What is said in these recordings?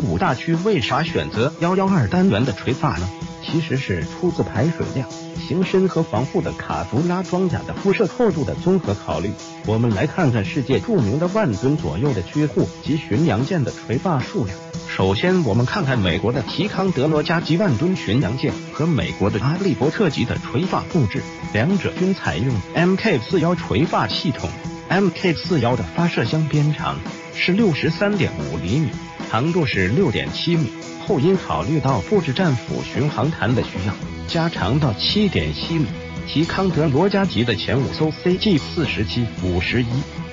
五大区为啥选择112单元的锤法呢？其实是出自排水量、型深和防护的卡弗拉装甲的辐射厚度的综合考虑。我们来看看世界著名的万吨左右的驱护及巡洋舰的锤坝数量。首先，我们看看美国的提康德罗加级万吨巡洋舰和美国的阿利伯特级的锤坝布置，两者均采用 MK41 锤坝系统。MK41 的发射箱边长是 63.5 厘米，长度是 6.7 米。后因考虑到布置战斧巡航弹的需要，加长到 7.7 米。提康德罗加级的前五艘 CG47、51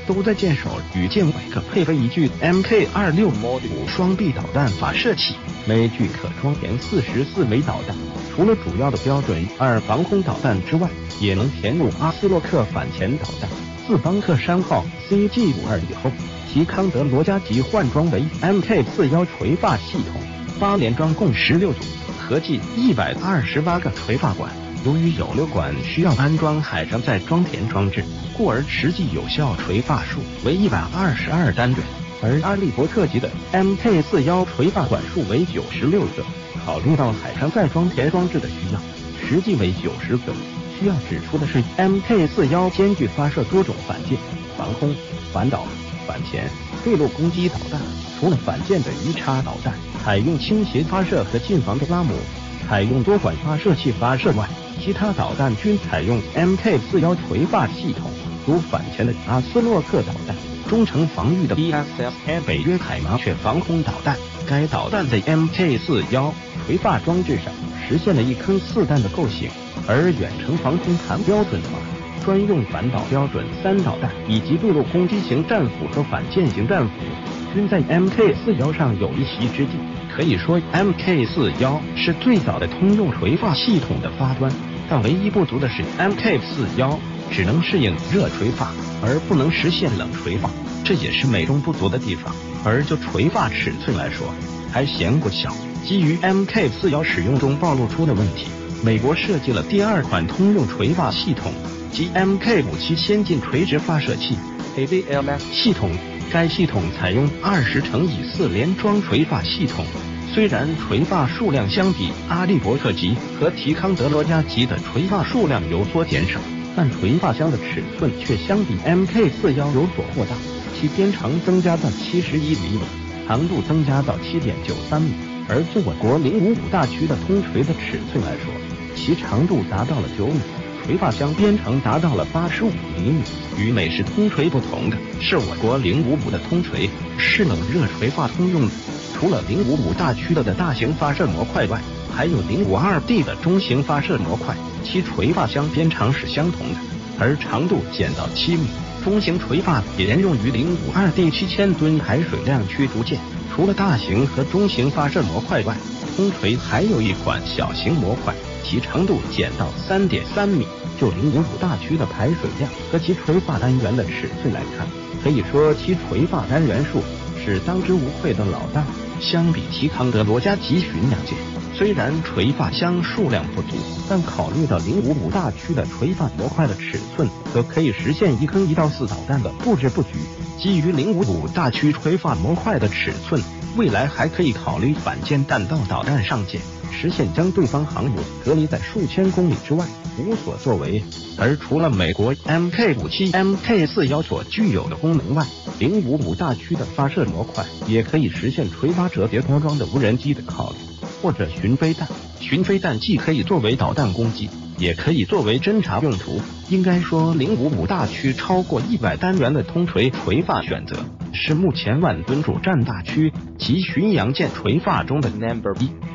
都在舰首与舰尾各配备一具 MK26 Mod-5双臂导弹发射器，每具可装填44枚导弹。除了主要的标准2防空导弹之外，也能填入阿斯洛克反潜导弹。自邦克山号 CG52 以后，提康德罗加级换装为 MK41 锤坝系统，8连装共16组，合计128个锤坝管。由于有6管需要安装海上再装填装置，故而实际有效锤坝数为122单元，而阿利伯特级的 MK41 锤坝管数为96个。考虑到海上再装填装置的需要，实际为90个。需要指出的是 ，MK41 兼具发射多种反舰、防空、反导、反潜、对陆攻击导弹。除了反舰的鱼叉导弹，采用倾斜发射和近防的拉姆，采用多管发射器发射外，其他导弹均采用 MK41 锤坝系统，如反潜的阿斯洛克导弹、中程防御的 ESSM 北约海麻雀防空导弹。该导弹在 MK41 锤坝装置上实现了一坑四弹的构型，而远程防空弹标准化专用反导标准3导弹以及对陆攻击型战斧和反舰型战斧均在 MK41 上有一席之地。可以说 MK41 是最早的通用锤坝系统的发端，但唯一不足的是 MK41 只能适应热锤坝，而不能实现冷锤坝，这也是美中不足的地方。而就锤坝尺寸来说，还嫌过小。基于 MK41 使用中暴露出的问题，美国设计了第2款通用锤坝系统，即 MK57 先进垂直发射器 AVLS 系统。该系统采用20×4连装锤坝系统，虽然锤坝数量相比阿利伯特级和提康德罗加级的锤坝数量有所减少，但锤坝箱的尺寸却相比 MK41 有所扩大，其边长增加到71厘米，长度增加到 7.93 米。而就我国名古五大区的通锤的尺寸来说，其长度达到了9米，锤坝箱边长达到了85厘米。与美式通锤不同的是，我国055的通锤是冷热锤坝通用的，除了055大区的大型发射模块外，还有 052D 的中型发射模块，其锤坝箱边长是相同的，而长度减到7米。中型锤坝也沿用于 052D 7000吨排水量驱逐舰。除了大型和中型发射模块外，通锤还有一款小型模块，其长度减到 3.3 米。就055大区的排水量和其锤坝单元的尺寸来看，可以说其锤坝单元数是当之无愧的老大。相比提康德罗加级巡洋舰，虽然锤坝箱数量不足，但考虑到055大区的锤坝模块的尺寸和可以实现一坑1到4导弹的布置布局，基于055大区锤坝模块的尺寸，未来还可以考虑反舰弹道导弹上舰，实现将对方航母隔离在数千公里之外，无所作为。而除了美国 MK57、MK41 所具有的功能外，055大区的发射模块也可以实现锤坝折叠包装的无人机的考虑，或者巡飞弹。巡飞弹既可以作为导弹攻击，也可以作为侦察用途。应该说055大区超过100单元的通锤锤坝选择是目前万吨主战大区及巡洋舰锤坝中的 No.1。